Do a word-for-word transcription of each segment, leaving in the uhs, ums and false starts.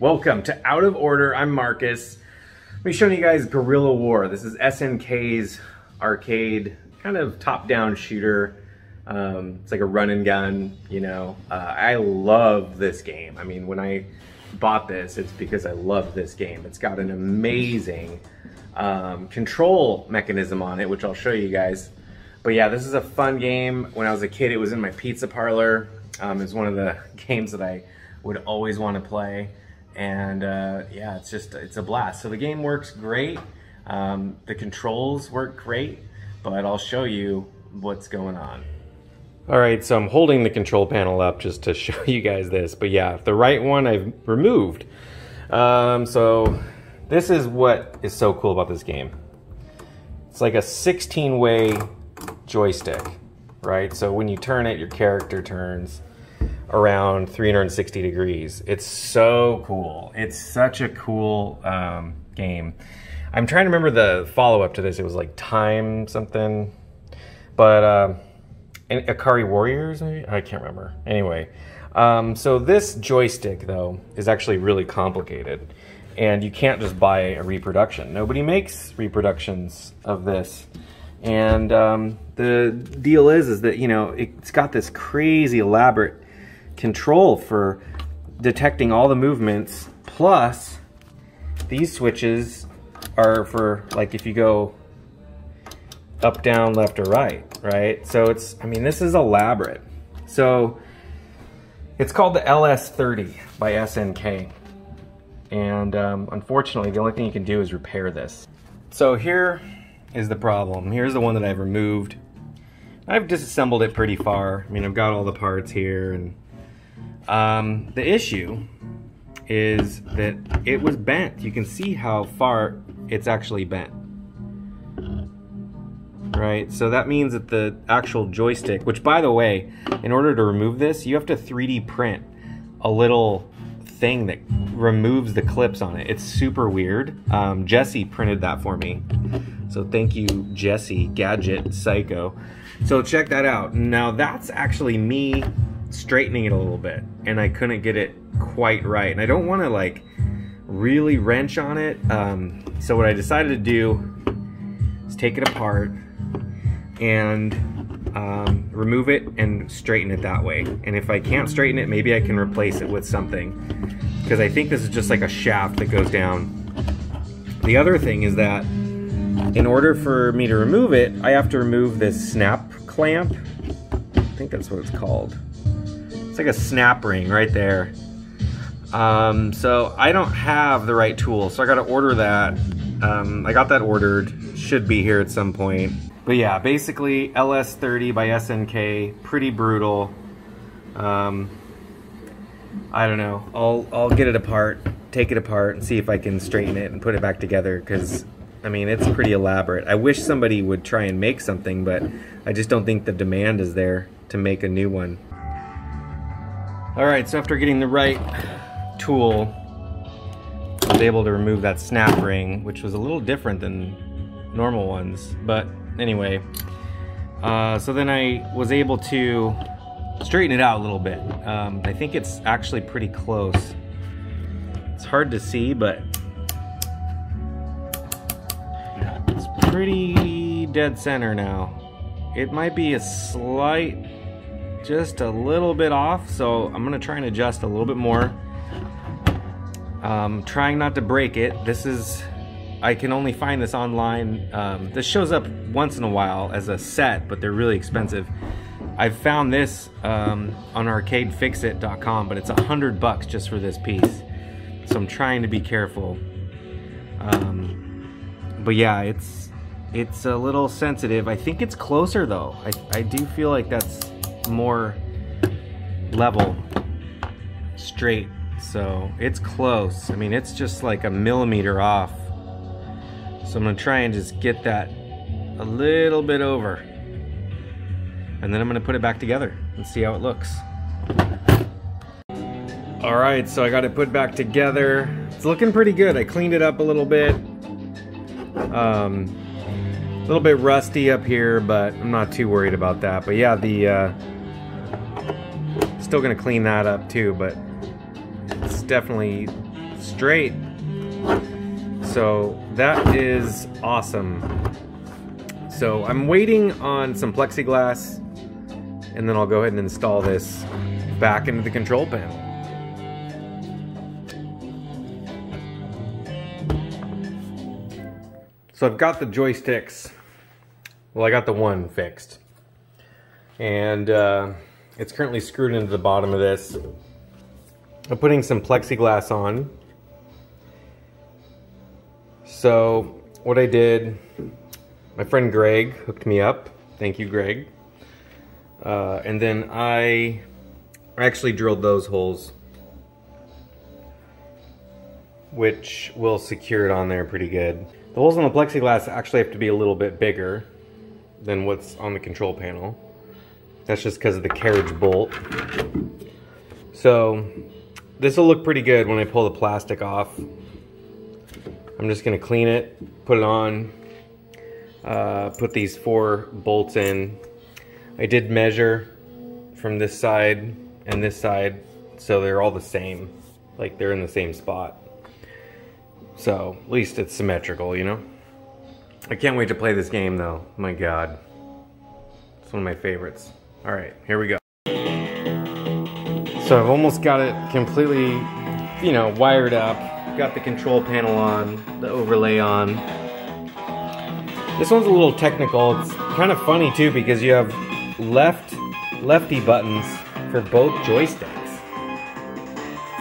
Welcome to Out of Order. I'm Marcus. I'll be showing you guys Guerrilla War. This is S N K's arcade, kind of top-down shooter. Um, it's like a run and gun, you know. Uh, I love this game. I mean, when I bought this, it's because I love this game. It's got an amazing um, control mechanism on it, which I'll show you guys. But yeah, this is a fun game. When I was a kid, it was in my pizza parlor. Um, it's one of the games that I would always want to play. And uh, yeah, it's just, it's a blast. So the game works great. Um, the controls work great, but I'll show you what's going on. All right, so I'm holding the control panel up just to show you guys this, but yeah, the right one I've removed. Um, so this is what is so cool about this game. It's like a sixteen way joystick, right? So when you turn it, your character turns around three hundred sixty degrees. It's so cool. It's such a cool um, game. I'm trying to remember the follow-up to this. It was like Time something, but uh, Ikari Warriors, maybe? I can't remember. Anyway, um, so this joystick though is actually really complicated, and you can't just buy a reproduction. Nobody makes reproductions of this. And um, the deal is, is that, you know, it's got this crazy elaborate control for detecting all the movements, plus these switches are for, like, if you go up, down, left, or right, right? So it's, I mean, this is elaborate. So it's called the L S thirty by S N K. And um, unfortunately, the only thing you can do is repair this. So here is the problem. Here's the one that I've removed. I've disassembled it pretty far. I mean, I've got all the parts here, and Um, the issue is that it was bent. You can see how far it's actually bent, right? So that means that the actual joystick, which, by the way, in order to remove this, you have to three D print a little thing that removes the clips on it. It's super weird. Um, Jesse printed that for me. So thank you, Jesse, Gadget Psycho. So check that out. Now that's actually me straightening it a little bit, and I couldn't get it quite right, and I don't want to like really wrench on it, um, so what I decided to do is take it apart and um, remove it and straighten it that way. And if I can't straighten it, maybe I can replace it with something, because I think this is just like a shaft that goes down. The other thing is that in order for me to remove it, I have to remove this snap clamp. I think that's what it's called. Like a snap ring right there. Um, so I don't have the right tool, so I gotta order that. Um, I got that ordered, should be here at some point. But yeah, basically L S thirty by S N K, pretty brutal. Um, I don't know, I'll, I'll get it apart, take it apart and see if I can straighten it and put it back together, because I mean, it's pretty elaborate. I wish somebody would try and make something, but I just don't think the demand is there to make a new one. All right, so after getting the right tool, I was able to remove that snap ring, which was a little different than normal ones. But anyway, uh, so then I was able to straighten it out a little bit. Um, I think it's actually pretty close. It's hard to see, but it's pretty dead center now. It might be a slight, just a little bit off, so I'm gonna try and adjust a little bit more. Um, trying not to break it. This is, I can only find this online. Um, this shows up once in a while as a set, but they're really expensive. I've found this um, on arcade fix it dot com, but it's a hundred bucks just for this piece. So I'm trying to be careful. Um, but yeah, it's it's a little sensitive. I think it's closer though. I, I do feel like that's more level, straight, so it's close. I mean, it's just like a millimeter off, so I'm gonna try and just get that a little bit over, and then I'm gonna put it back together and see how it looks. All right, so I got it put back together. It's looking pretty good. I cleaned it up a little bit. um, A little bit rusty up here, but I'm not too worried about that. But yeah, the uh, still gonna clean that up too, but it's definitely straight. So that is awesome. So I'm waiting on some plexiglass, and then I'll go ahead and install this back into the control panel. So I've got the joysticks. Well, I got the one fixed. And uh, it's currently screwed into the bottom of this. I'm putting some plexiglass on. So what I did, my friend Greg hooked me up. Thank you, Greg. Uh, and then I actually drilled those holes, which will secure it on there pretty good. The holes on the plexiglass actually have to be a little bit bigger than what's on the control panel. That's just because of the carriage bolt. So this will look pretty good when I pull the plastic off. I'm just gonna clean it, put it on, uh, put these four bolts in. I did measure from this side and this side, so they're all the same. Like they're in the same spot. So, at least it's symmetrical, you know? I can't wait to play this game, though. My God. It's one of my favorites. All right, here we go. So I've almost got it completely, you know, wired up. Got the control panel on, the overlay on. This one's a little technical. It's kind of funny, too, because you have left, lefty buttons for both joysticks.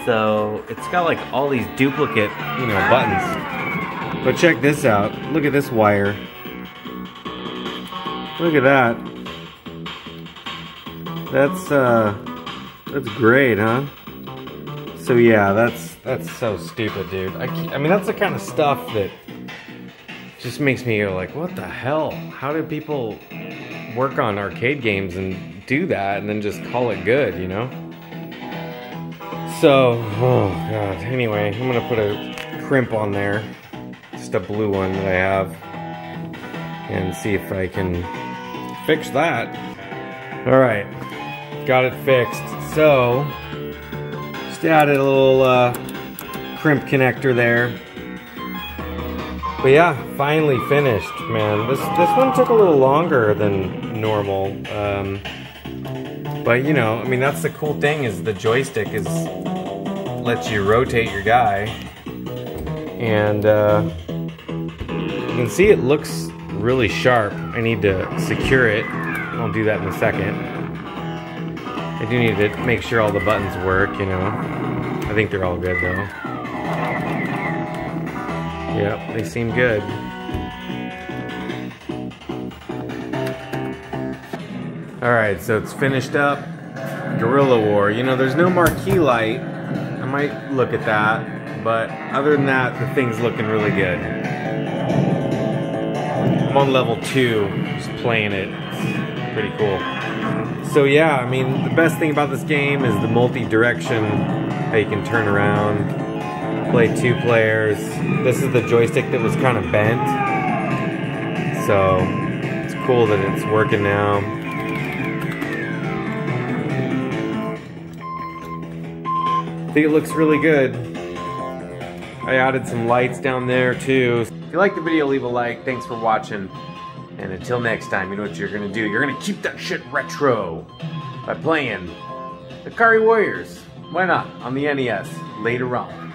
So it's got like all these duplicate, you know, buttons. But check this out. Look at this wire. Look at that. That's uh, that's great, huh? So yeah, that's that's so stupid, dude. I can't, I mean, that's the kind of stuff that just makes me go like, what the hell? How do people work on arcade games and do that, and then just call it good, you know? So, oh God, anyway, I'm gonna put a crimp on there, just a blue one that I have, and see if I can fix that. All right, got it fixed. So, just added a little uh, crimp connector there. But yeah, finally finished, man. This, this one took a little longer than normal. Um, But you know, I mean, that's the cool thing is the joystick is lets you rotate your guy, and uh, you can see it looks really sharp. I need to secure it. I'll do that in a second. I do need to make sure all the buttons work. You know, I think they're all good though. Yep, they seem good. Alright, so it's finished up. Guerrilla War. You know, there's no marquee light. I might look at that, but other than that, the thing's looking really good. I'm on level two, just playing it. It's pretty cool. So yeah, I mean, the best thing about this game is the multi-direction, how you can turn around, play two players. This is the joystick that was kind of bent, so it's cool that it's working now. I think it looks really good. I added some lights down there too. If you like the video, leave a like. Thanks for watching. And until next time, you know what you're gonna do. You're gonna keep that shit retro by playing the Ikari Warriors. Why not? On the N E S later on.